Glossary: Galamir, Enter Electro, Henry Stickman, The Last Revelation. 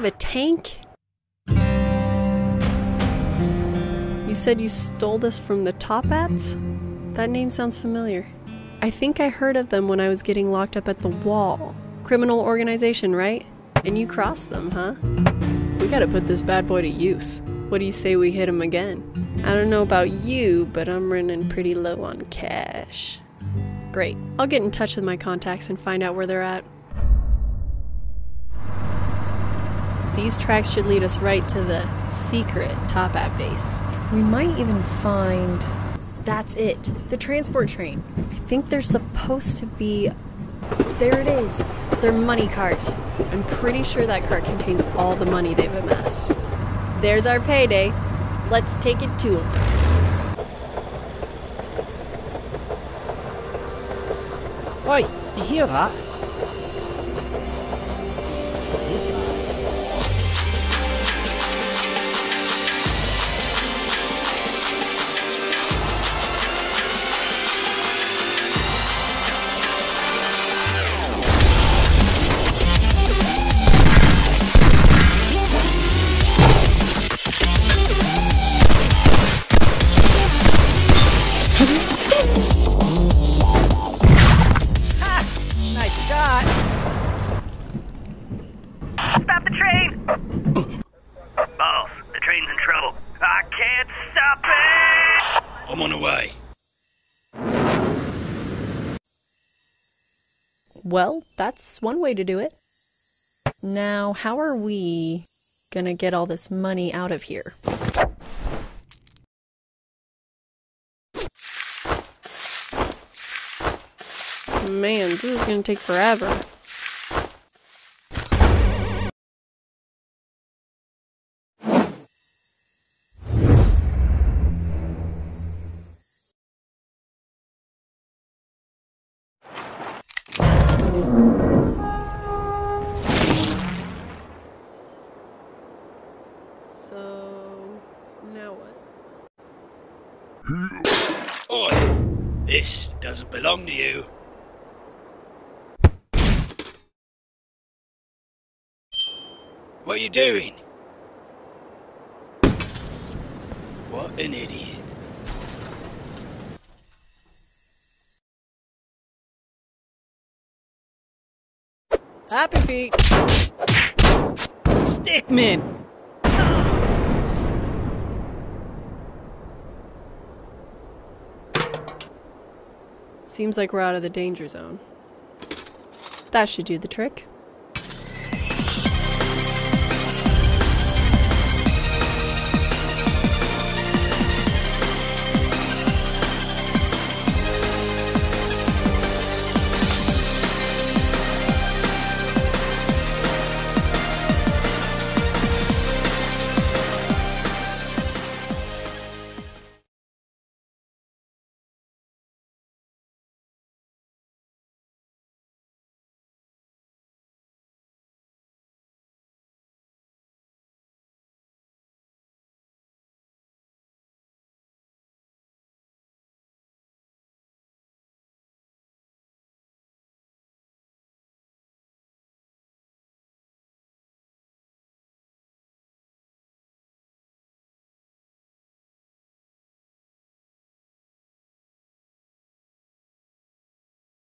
drive a tank? You said you stole this from the Top Hats? That name sounds familiar. I think I heard of them when I was getting locked up at the Wall. Criminal organization, right? And you crossed them, huh? We gotta put this bad boy to use. What do you say we hit him again? I don't know about you, but I'm running pretty low on cash. Great. I'll get in touch with my contacts and find out where they're at. These tracks should lead us right to the secret Top Hat base. We might even find... That's it. The transport train. I think there's supposed to be... There it is. Their money cart. I'm pretty sure that cart contains all the money they've amassed. There's our payday. Let's take it to them. Oi, you hear that? What is that? Well, that's one way to do it. Now, how are we gonna get all this money out of here? Man, this is gonna take forever. So... now what? Oi! This doesn't belong to you! What are you doing? What an idiot. Happy Feet! Stickman! Seems like we're out of the danger zone. That should do the trick.